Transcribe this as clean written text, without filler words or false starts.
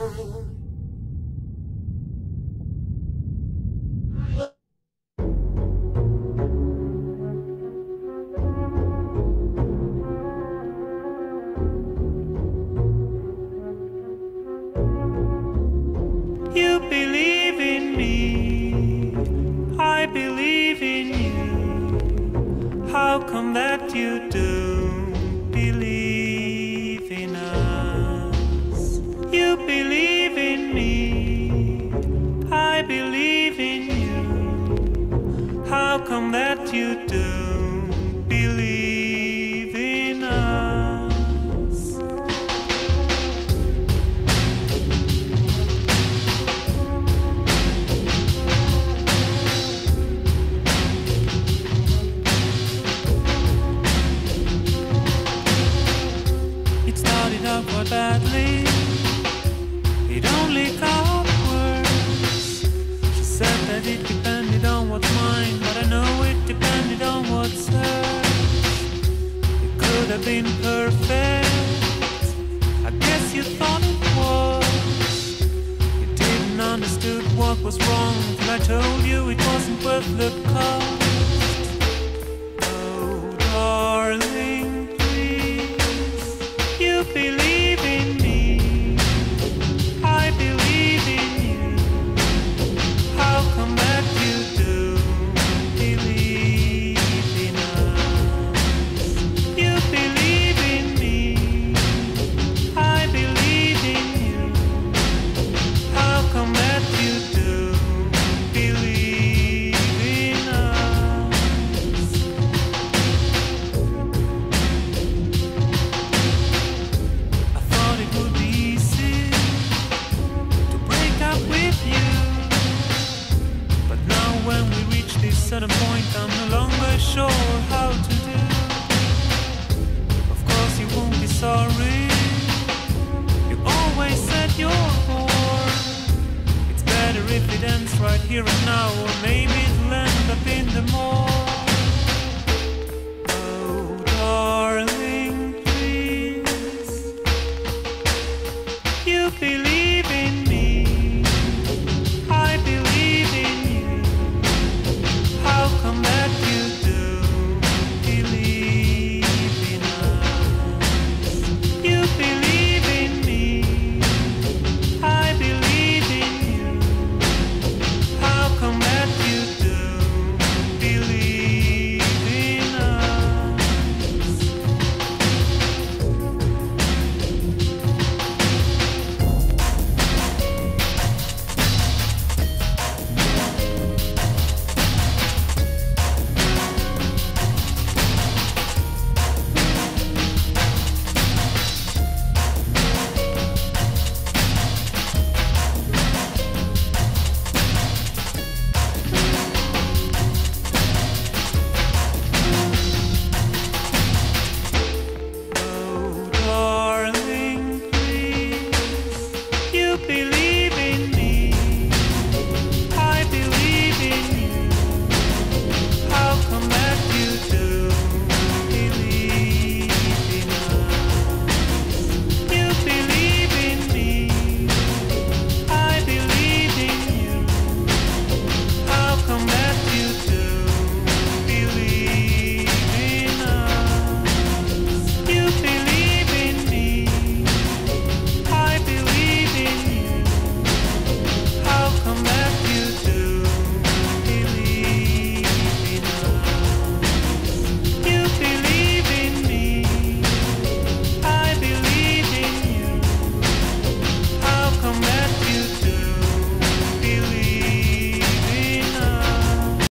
You believe in me, I believe in you. How come that you don't believe in us? You believe in me, I believe in you. How come that you don't believe in us? But badly, it only got worse. She said that it depended on what's mine, but I know it depended on what's hers. It could have been perfect, I guess you thought it was. You didn't understand what was wrong, and I told you it wasn't worth the cost. Oh, darling, please, you believe. At a point I'm no longer sure how to do. Of course you won't be sorry, you always said you're poor. It's better if it ends right here and now, or maybe it'll end up in the morning.